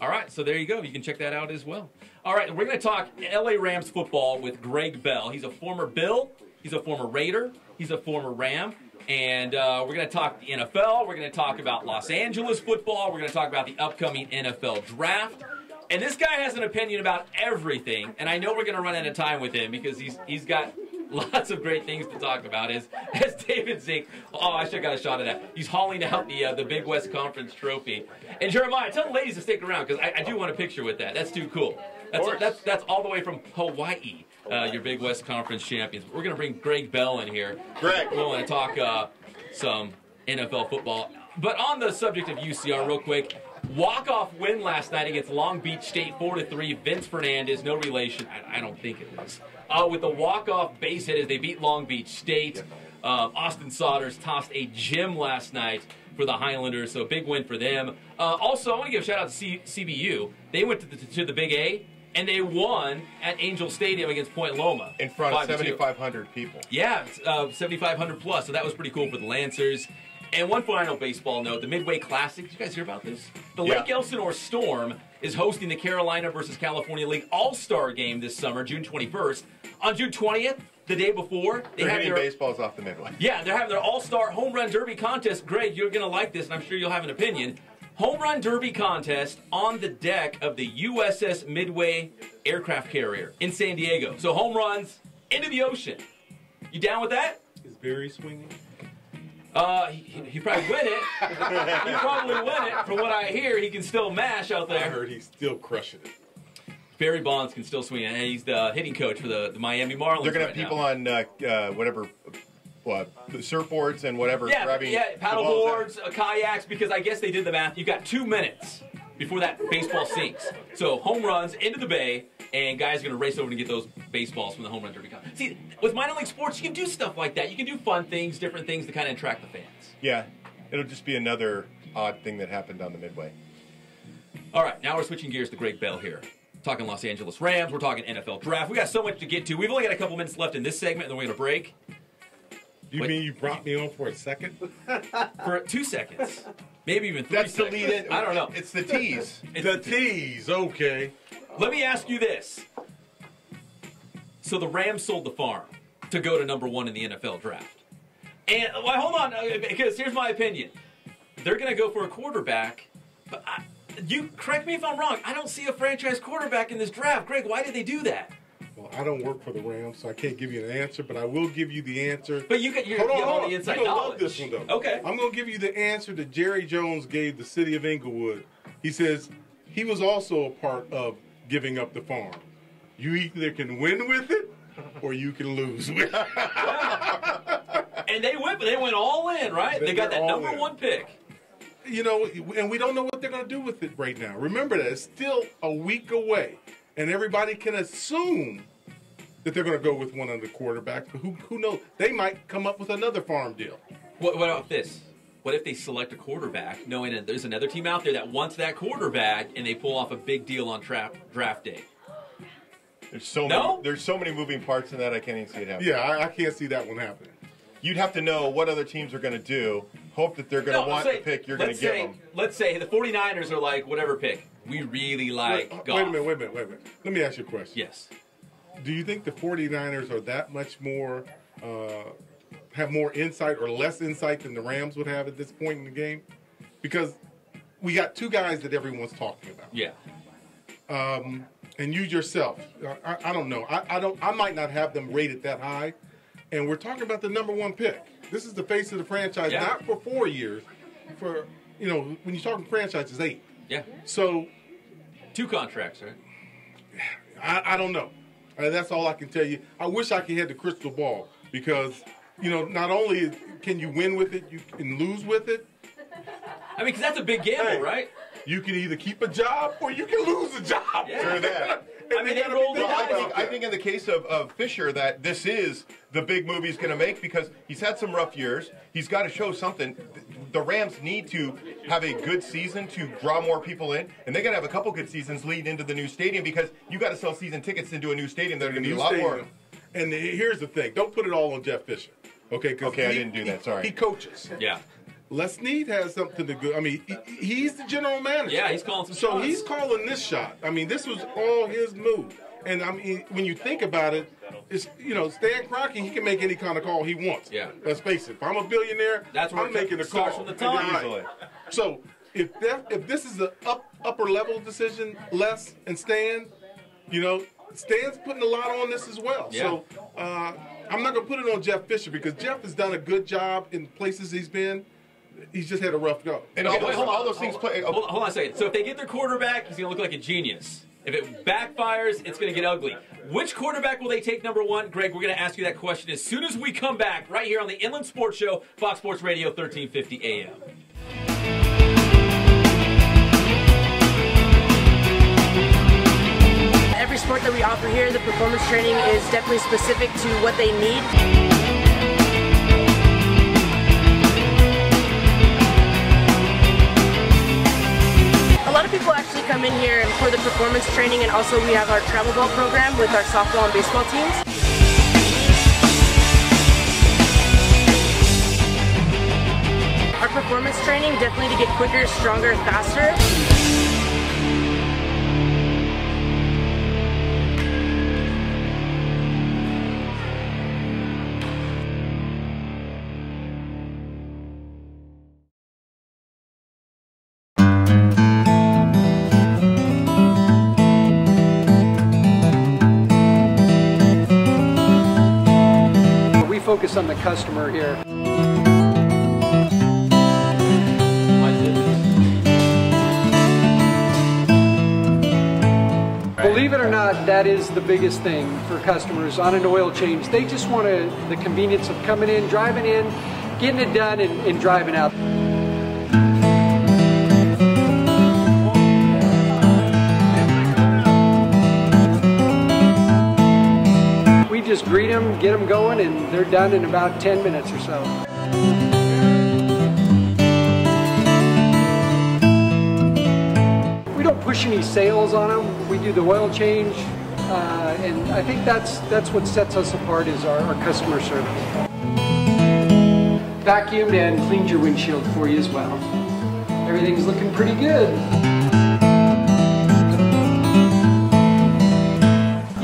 All right. So there you go. You can check that out as well. All right. We're going to talk L A Rams football with Greg Bell. He's a former Bill. He's a former Raider. He's a former Ram. And uh, we're going to talk the N F L. We're going to talk about Los Angeles football. We're going to talk about the upcoming N F L draft. And this guy has an opinion about everything. And I know we're going to run out of time with him because he's he's got lots of great things to talk about. As, as David Zink, oh, I should have got a shot at that. He's hauling out the uh, the Big West Conference trophy. And Jeremiah, tell the ladies to stick around because I, I do want a picture with that. That's too cool. That's, a, that's, that's all the way from Hawaii. Uh, your Big West Conference champions. We're going to bring Greg Bell in here. Greg. We want to talk uh, some N F L football. But on the subject of U C R, real quick, walk-off win last night against Long Beach State, four to three. Vince Fernandez, no relation. I, I don't think it was. Uh, with the walk-off base hit as they beat Long Beach State. Uh, Austin Sodders tossed a gem last night for the Highlanders, so big win for them. Uh, also, I want to give a shout-out to C CBU. They went to the, to the Big A. And they won at Angel Stadium against Point Loma. In front of seventy-five hundred people. Yeah, uh, seventy-five hundred plus, so that was pretty cool for the Lancers. And one final baseball note, the Midway Classic, did you guys hear about this? The yeah. Lake Elsinore Storm is hosting the Carolina versus California League All-Star Game this summer, June twenty-first. On June twentieth, the day before, they they're have hitting their, baseballs off the Midway. Yeah, they're having their All-Star Home Run Derby contest. Greg, you're going to like this, and I'm sure you'll have an opinion. Home Run Derby contest on the deck of the U S S Midway aircraft carrier in San Diego. So home runs into the ocean. You down with that? Is Barry swinging? Uh, he, he probably win it. He probably win it. From what I hear, he can still mash out there. I heard he's still crushing it. Barry Bonds can still swing it, and he's the hitting coach for the, the Miami Marlins. They're gonna have right people now. on uh, uh, whatever. What, surfboards and whatever. Yeah, grabbing yeah, paddle boards, uh, kayaks, because I guess they did the math. You've got two minutes before that baseball sinks. So home runs into the bay, and guys are going to race over to get those baseballs from the home run derby contest. See, with minor league sports, you can do stuff like that. You can do fun things, different things to kind of attract the fans. Yeah, it'll just be another odd thing that happened on the Midway. All right, now we're switching gears to Greg Bell here. Talking Los Angeles Rams. We're talking N F L draft. We got so much to get to. We've only got a couple minutes left in this segment, and then we're going to break. You Wait. mean you brought me on for a second? For two seconds. Maybe even three That's seconds. That's deleted. I don't know. It's the tease. It's the tease, okay. Let me ask you this. So the Rams sold the farm to go to number one in the N F L draft. And, well, hold on, because here's my opinion. They're going to go for a quarterback, but I, you correct me if I'm wrong. I don't see a franchise quarterback in this draft. Greg, why did they do that? Well, I don't work for the Rams, so I can't give you an answer, but I will give you the answer. But you got your hold on, hold on. the inside You're gonna knowledge. Love this one, though. Okay. I'm going to give you the answer that Jerry Jones gave the city of Inglewood. He says he was also a part of giving up the farm. You either can win with it or you can lose with it. Yeah. And they went, but they went all in, right? They, they got that number in. one pick. You know, and we don't know what they're going to do with it right now. Remember that. It's still a week away. And everybody can assume that they're going to go with one of the quarterbacks. But who, who knows? They might come up with another farm deal. What, what about this? What if they select a quarterback, knowing that there's another team out there that wants that quarterback, and they pull off a big deal on trap, draft day? There's so no? many. There's so many moving parts in that. I can't even see it happening. Yeah, I, I can't see that one happening. You'd have to know what other teams are going to do. Hope that they're going to no, want say, the pick you're going to give them. Let's say the forty-niners are like, whatever pick. We really like wait, Goff. Wait a minute, wait a minute, wait a minute. Let me ask you a question. Yes. Do you think the forty-niners are that much more, uh, have more insight or less insight than the Rams would have at this point in the game? Because we got two guys that everyone's talking about. Yeah. Um, and you yourself, I, I don't know. I, I don't. I might not have them rated that high. And we're talking about the number one pick. This is the face of the franchise, yeah. not for four years. For, you know, when you're talking franchise, it's eight. Yeah. So. Two contracts, right? I, I don't know. Uh, that's all I can tell you. I wish I could have the crystal ball because, you know, not only can you win with it, you can lose with it. I mean, because that's a big gamble, hey, right? You can either keep a job or you can lose a job. Yeah. Sure that. I mean, they they rolled well, I, think, I think in the case of, of Fisher that this is the big move he's going to make because he's had some rough years. He's got to show something. The Rams need to have a good season to draw more people in, and they got to have a couple good seasons leading into the new stadium because you got to sell season tickets into a new stadium that are going to be a lot stadium. more. And the, here's the thing. Don't put it all on Jeff Fisher. Okay, okay he, I didn't do that. Sorry. He coaches. Yeah. Les Snead has something to go. I mean, he, he's the general manager. Yeah, he's calling some shots. So he's calling this shot. I mean, this was all his move. And, I mean, when you think about it, it's, you know, Stan Kroenke, he can make any kind of call he wants. Yeah. Let's face it. If I'm a billionaire, that's I'm making the call. The right. So if that, if this is an up, upper level decision, Les and Stan, you know, Stan's putting a lot on this as well. Yeah. So uh, I'm not going to put it on Jeff Fisher because Jeff has done a good job in places he's been. He's just had a rough go. And okay, all, wait, hold on, all those things hold play. Oh. Hold, on, hold on a second. So if they get their quarterback, he's going to look like a genius. If it backfires, it's going to get ugly. Which quarterback will they take number one? Greg, we're going to ask you that question as soon as we come back right here on the Inland Sports Show, Fox Sports Radio, thirteen fifty A M. Every sport that we offer here, the performance training is definitely specific to what they need. A lot of people actually come in here for the performance training, and also we have our travel ball program with our softball and baseball teams. Our performance training definitely to get quicker, stronger, faster. On the customer here. Believe it or not, that is the biggest thing for customers on an oil change. They just want a, the convenience of coming in, driving in, getting it done, and, and driving out. Just greet them, get them going, and they're done in about ten minutes or so. We don't push any sales on them. We do the oil change, uh, and I think that's that's what sets us apart is our, our customer service. Vacuumed and cleaned your windshield for you as well. Everything's looking pretty good.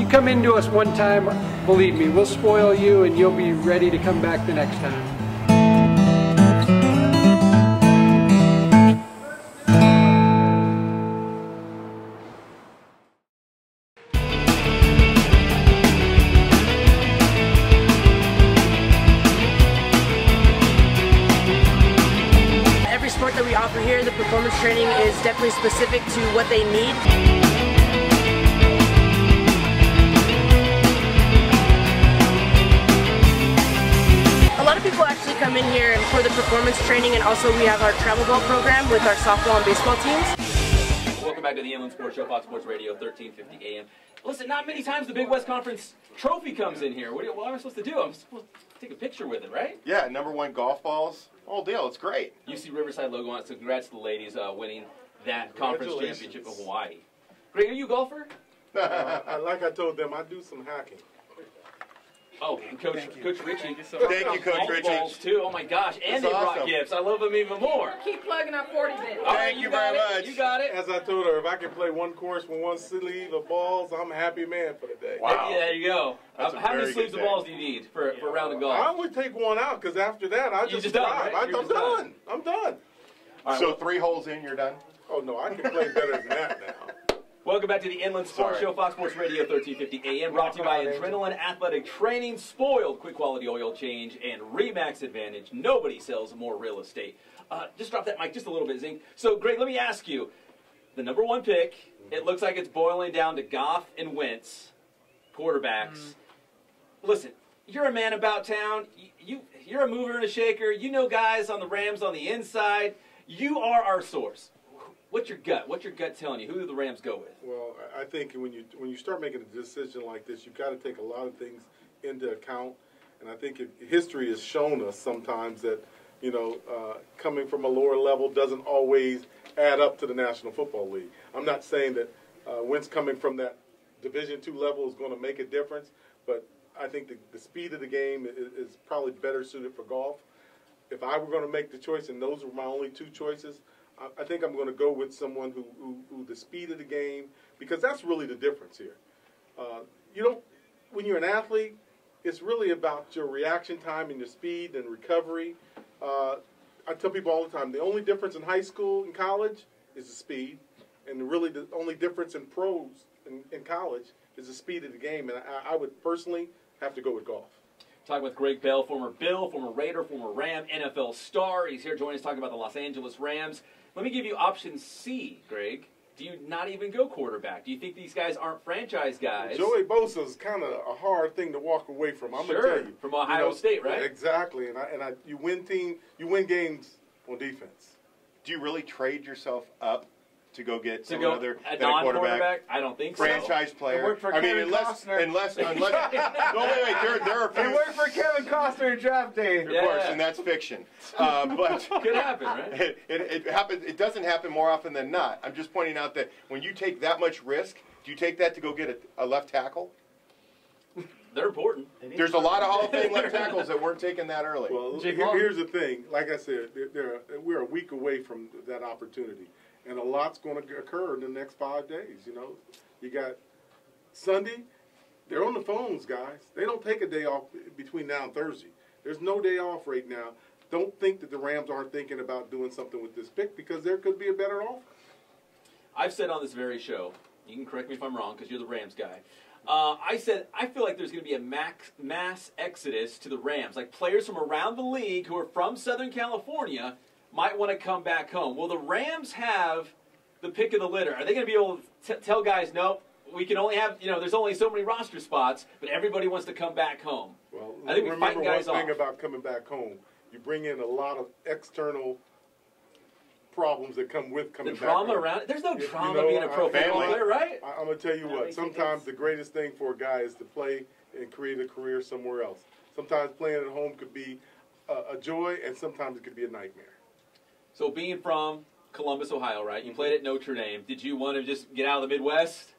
Come into us one time, believe me, we'll spoil you and you'll be ready to come back the next time. Every sport that we offer here, the performance training is definitely specific to what they need. Come in here for the performance training, and also we have our travel ball program with our softball and baseball teams. Welcome back to the Inland Sports Show, Fox Sports Radio, thirteen fifty A M. Listen, not many times the Big West Conference trophy comes in here. What, do you, what am I supposed to do? I'm supposed to take a picture with it, right? Yeah, number one golf balls, whole deal. It's great. U C Riverside logo on it, so congrats to the ladies uh, winning that conference championship in Hawaii. Greg, are you a golfer? uh, like I told them, I do some hacking. Oh, and Coach, Thank Coach Richie. Thank you, so much. Thank you Coach Richie. Balls too. Oh my gosh, and they awesome. Brought gifts. I love them even more. Keep plugging up forty minutes. Thank right, you, you very it. much. You got it. As I told her, if I can play one course with one sleeve of balls, I'm a happy man for the day. Wow. Yeah, there you go. Um, how many sleeves of balls do you need for, yeah. for a round of golf? I would take one out because after that, I just, just done, right? I, I'm just done. done. I'm done. Right, so well, three holes in, you're done. Oh no, I can play better than that now. Welcome back to the Inland Sports Sorry. Show, Fox Sports Radio, thirteen fifty A M, brought to you by Adrenaline Athletic Training, Spoiled, Quick Quality Oil Change, and REMAX Advantage. Nobody sells more real estate. Uh, just drop that mic just a little bit, Zink. So, Greg, let me ask you, the number one pick, it looks like it's boiling down to Goff and Wentz, quarterbacks. Mm-hmm. Listen, you're a man about town. You, you're a mover and a shaker. You know guys on the Rams on the inside. You are our source. What's your gut? What's your gut telling you? Who do the Rams go with? Well, I think when you when you start making a decision like this, you've got to take a lot of things into account. And I think it, history has shown us sometimes that, you know, uh, coming from a lower level doesn't always add up to the National Football League. I'm not saying that uh, Wentz coming from that Division two level is going to make a difference, but I think the, the speed of the game is, is probably better suited for golf. If I were going to make the choice, and those were my only two choices, I think I'm going to go with someone who, who, who the speed of the game, because that's really the difference here. Uh, you don't when you're an athlete, it's really about your reaction time and your speed and recovery. Uh, I tell people all the time, the only difference in high school and college is the speed, and really the only difference in pros in, in college is the speed of the game, and I, I would personally have to go with golf. Talking with Greg Bell, former Bill, former Raider, former Ram, N F L star. He's here joining us talking about the Los Angeles Rams. Let me give you option C, Greg. Do you not even go quarterback? Do you think these guys aren't franchise guys? Joey Bosa's kind of a hard thing to walk away from. I'm sure. Gonna tell you, from Ohio you know, State, right? Exactly, and I, and I, you win team, you win games on defense. Do you really trade yourself up to go get some other than a quarterback? quarterback? I don't think franchise so. Player. For I Kevin mean, unless Costner. unless unless. no, wait, wait. There, there are. They worked for Kevin Costner in draft day, of yeah. course, and that's fiction. Uh, but could happen, right? It, it, it happens. It doesn't happen more often than not. I'm just pointing out that when you take that much risk, do you take that to go get a, a left tackle? They're important. There's a lot of Hall of Fame left tackles that weren't taken that early. Well, here's the thing. Like I said, they're, they're, we're a week away from that opportunity. And a lot's going to occur in the next five days, you know. You got Sunday, they're on the phones, guys. They don't take a day off between now and Thursday. There's no day off right now. Don't think that the Rams aren't thinking about doing something with this pick because there could be a better offer. I've said on this very show, you can correct me if I'm wrong because you're the Rams guy, uh, I said I feel like there's going to be a max, mass exodus to the Rams, like players from around the league who are from Southern California might want to come back home. Will the Rams have the pick of the litter? Are they going to be able to tell guys, no, we can only have, you know, there's only so many roster spots, but everybody wants to come back home? Well, I think remember one guys thing off. about coming back home. You bring in a lot of external problems that come with coming the back home. The drama around it. There's no if, drama you know, being a pro football player, right? I, I'm going to tell you that what. Sometimes the greatest thing for a guy is to play and create a career somewhere else. Sometimes playing at home could be a, a joy, and sometimes it could be a nightmare. So being from Columbus, Ohio, right? You played at Notre Dame. Did you want to just get out of the Midwest?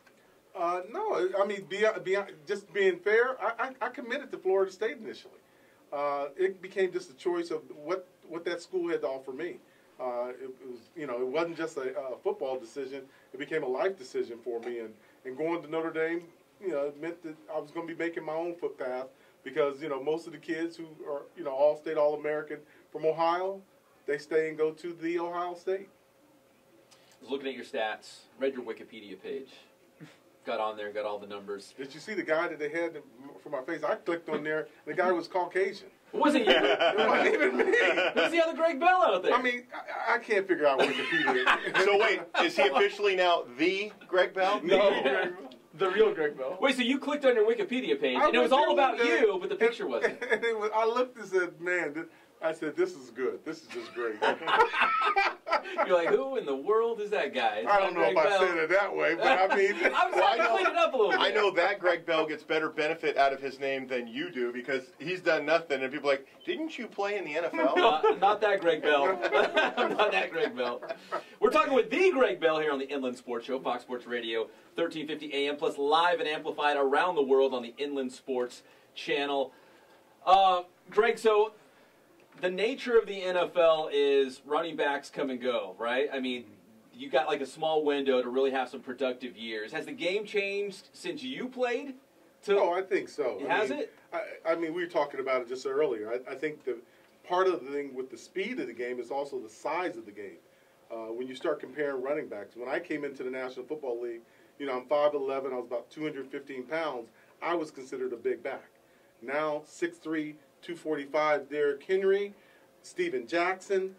Uh, no, I mean, be, be, just being fair, I, I, I committed to Florida State initially. Uh, it became just a choice of what, what that school had to offer me. Uh, it, it was, you know, it wasn't just a, a football decision. It became a life decision for me. And, and going to Notre Dame, you know, meant that I was going to be making my own footpath because, you know, most of the kids who are, you know, All-State, All-American from Ohio, they stay and go to the Ohio State. I was looking at your stats, read your Wikipedia page, got on there, got all the numbers. Did you see the guy that they had for my face? I clicked on there. The guy was Caucasian. It wasn't you. It wasn't even me. Who's the other Greg Bell out there? I mean, I, I can't figure out Wikipedia. So wait, is he officially now the Greg Bell? No. Greg, the real Greg Bell. Wait, so you clicked on your Wikipedia page, I and it was all about the, you, but the picture and, wasn't. And it was, I looked and said, man, this, I said, this is good. This is just great. You're like, who in the world is that guy? Is I don't know Greg if Bell? I said it that way, but I mean. I'm sorry, well, I know, it up a little bit. I know that Greg Bell gets better benefit out of his name than you do because he's done nothing. And people are like, didn't you play in the N F L? Not, not that Greg Bell. Not that Greg Bell. We're talking with the Greg Bell here on the Inland Sports Show, Fox Sports Radio, thirteen fifty A M, plus live and amplified around the world on the Inland Sports Channel. Uh, Greg, so. The nature of the N F L is running backs come and go, right? I mean, you got like a small window to really have some productive years. Has the game changed since you played? To oh, I think so. Has I mean, it? I, I mean, we were talking about it just earlier. I, I think the part of the thing with the speed of the game is also the size of the game. Uh, when you start comparing running backs, when I came into the National Football League, you know, I'm five eleven, I was about two hundred fifteen pounds. I was considered a big back. Now, six three. two forty-five, Derrick Henry, Steven Jackson,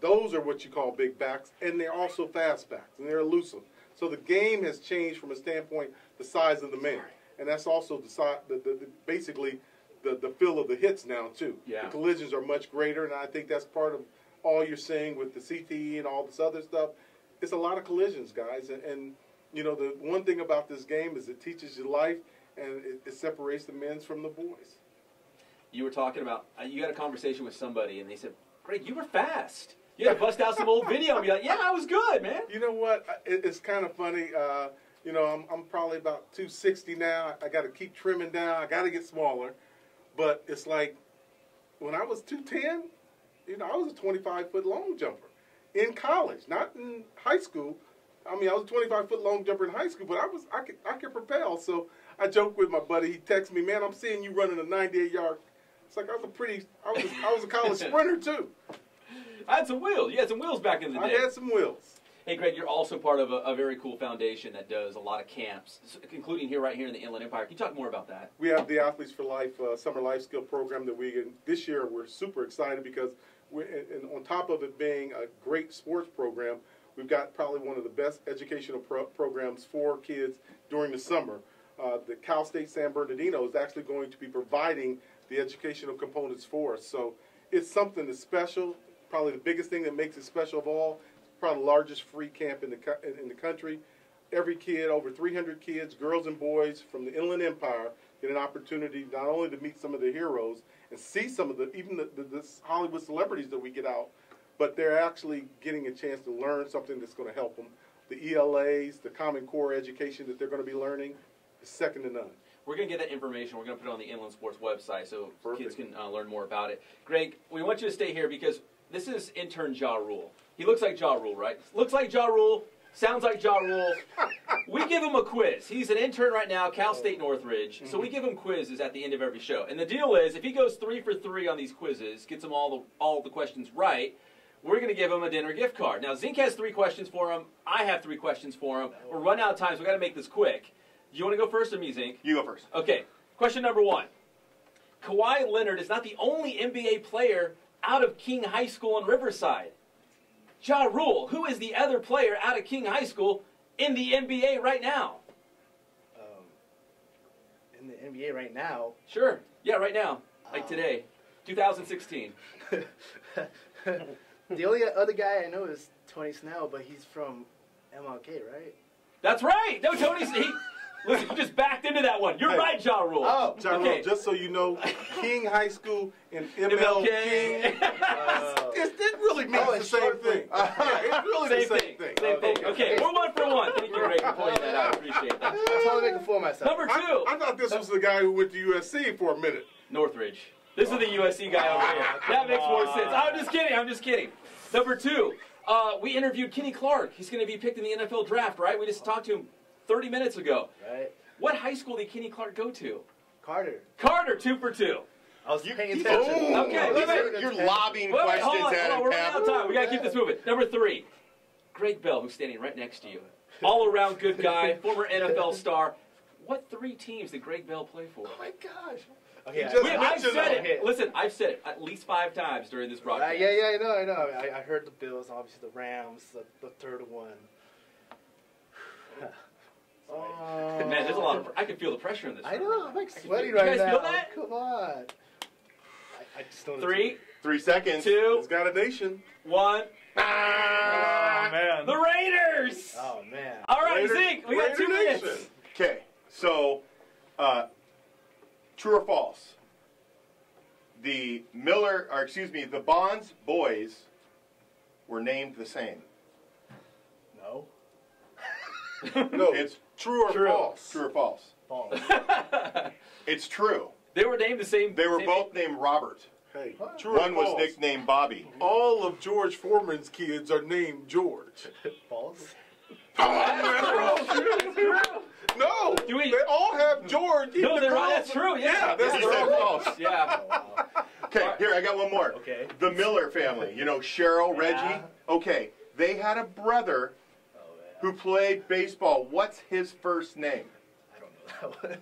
those are what you call big backs, and they're also fast backs, and they're elusive. So the game has changed from a standpoint the size of the man, and that's also the, the, the, the basically the, the feel of the hits now, too. Yeah. The collisions are much greater, and I think that's part of all you're seeing with the C T E and all this other stuff. It's a lot of collisions, guys, and, and you know, the one thing about this game is it teaches you life, and it, it separates the men's from the boys. You were talking about, you had a conversation with somebody, and they said, Greg, you were fast. You had to bust out some old video and be like, yeah, I was good, man. You know what? It, it's kind of funny. Uh, you know, I'm, I'm probably about two sixty now. I got to keep trimming down. I got to get smaller. But it's like, when I was two ten, you know, I was a twenty-five foot long jumper in college, not in high school. I mean, I was a twenty-five foot long jumper in high school, but I was I could, I could propel. So I joked with my buddy. He texted me, man, I'm seeing you running a ninety-eight yard. It's like I was a pretty, I was, I was a college sprinter too. I had some wheels. You had some wheels back in the day. I had some wheels. Hey, Greg, you're also part of a, a very cool foundation that does a lot of camps, including here right here in the Inland Empire. Can you talk more about that? We have the Athletes for Life uh, Summer Life Skill Program that we, and this year we're super excited because, we're, and on top of it being a great sports program, we've got probably one of the best educational pro programs for kids during the summer. Uh, the Cal State San Bernardino is actually going to be providing the educational components for us. So it's something that's special. Probably the biggest thing that makes it special of all, probably the largest free camp in the co in the country. Every kid, over three hundred kids, girls and boys from the Inland Empire, get an opportunity not only to meet some of the heroes and see some of the, even the, the, the Hollywood celebrities that we get out, but they're actually getting a chance to learn something that's going to help them. The E L As, the Common Core education that they're going to be learning is second to none. We're going to get that information. We're going to put it on the Inland Sports website so Perfect. kids can uh, learn more about it. Greg, we want you to stay here because this is intern Ja Rule. He looks like Ja Rule, right? Looks like Ja Rule, sounds like Ja Rule. We give him a quiz. He's an intern right now, Cal State Northridge. So we give him quizzes at the end of every show. And the deal is, if he goes three for three on these quizzes, gets them all the, all the questions right, we're going to give him a dinner gift card. Now, Zink has three questions for him. I have three questions for him. We're running out of time, so we've got to make this quick. Do you want to go first or me, Zink? You go first. Okay. Question number one. Kawhi Leonard is not the only N B A player out of King High School in Riverside. Ja Rule, who is the other player out of King High School in the N B A right now? Um, in the N B A right now? Sure. Yeah, right now. Like um, today. two thousand sixteen. The only other guy I know is Tony Snell, but he's from M L K, right? That's right! No, Tony Snell. Listen, you just backed into that one. You're hey. right, Ja Rule. Oh, Ja Rule, okay. Just so you know, King High School and M L K. Uh, it, it really means oh, the same thing. Uh, yeah, it really same the same thing. thing. Same thing. Okay, we're one for one. Thank you, Greg, for playing that out. I appreciate that. I'm totally making a fool of myself. Number two. I, I thought this was the guy who went to U S C for a minute. Northridge. This oh. is the U S C guy over here. That makes more sense. I'm just kidding. I'm just kidding. Number two. Uh, we interviewed Kenny Clark. He's going to be picked in the N F L Draft, right? We just talked to him thirty minutes ago. Right. What high school did Kenny Clark go to? Carter. Carter, two for two. I was you, paying attention. Oh, okay. Wait, wait, you're lobbing wait, wait, questions at him, We're running out of time. We've got to keep this moving. Number three, Greg Bell, who's standing right next to you. All-around good guy, former N F L star. What three teams did Greg Bell play for? Oh, my gosh. Okay, just, Wait, I've said it. Hit. Listen, I've said it at least five times during this broadcast. Uh, yeah, yeah, I know, I know. I, I heard the Bills, obviously the Rams, the, the third one. Oh. Man, there's a lot of. I can feel the pressure in this. I room. know. I'm like sweating right now. You guys now. feel that? Come on. I, I just don't. Three. Three seconds. Two. It's got a nation. One. Ah, oh, man. The Raiders. Oh man. All right, Raider, Zeke. We Raider got two nation. minutes. Okay, so. Uh, True or false? The Miller, or excuse me, the Bonds boys were named the same. No. No, it's true or true. false. True or false? False. It's true. They were named the same. They were same both name? named Robert. Hey, what? True One or false? was nicknamed Bobby. All of George Foreman's kids are named George. False. Oh, that's true. That's true. No, we, they all have George. No, they're all, that's true. Yeah, yeah that's yeah, they're all false. Yeah. Okay, right. Here I got one more. Okay. The Miller family, you know Cheryl, yeah. Reggie. Okay, they had a brother oh, yeah. who played baseball. What's his first name? I don't know that one.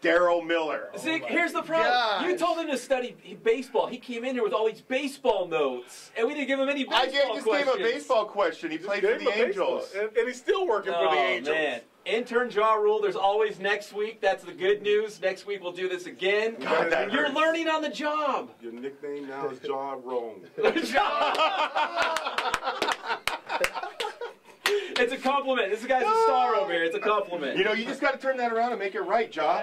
Daryl Miller. Oh, See, here's the problem. Gosh. You told him to study baseball. He came in here with all these baseball notes, and we didn't give him any baseball questions. I just questions. gave him a baseball question. He just played for the Angels. And, and he's still working oh, for the Angels. Man. Intern Ja Rule, there's always next week. That's the good news. Next week we'll do this again. God, that You're hurts. learning on the job. Your nickname now is Ja Wrong. It's a compliment. This guy's a star over here. It's a compliment. You know, you just got to turn that around and make it right, Ja.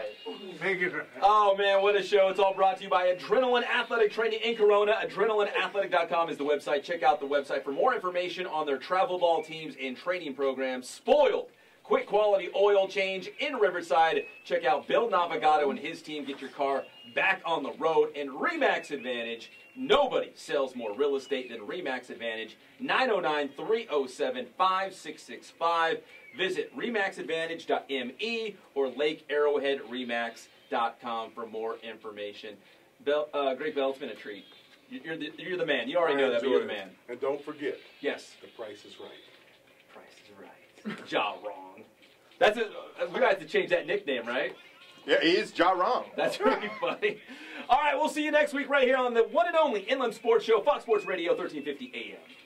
Make it right. Oh, man, what a show. It's all brought to you by Adrenaline Athletic Training in Corona. Adrenaline Athletic dot com is the website. Check out the website for more information on their travel ball teams and training programs. Spoiled quick quality oil change in Riverside. Check out Bill Navagato and his team. Get your car back on the road. And REMAX Advantage. Nobody sells more real estate than REMAX Advantage. nine oh nine, three oh seven, five six six five. Visit remax advantage dot m e or lake arrowhead remax dot com for more information. Bell, uh, Greg Bell, it's been a treat. You're the, you're the man. You already I know that, but you're the man. And don't forget. Yes. The price is right. The price is right. Ja Wrong. That's it. We're going to have to change that nickname, right? Yeah, he is Ja Wrong. That's pretty funny. All right, we'll see you next week right here on the one and only Inland Sports Show, Fox Sports Radio, thirteen fifty A M.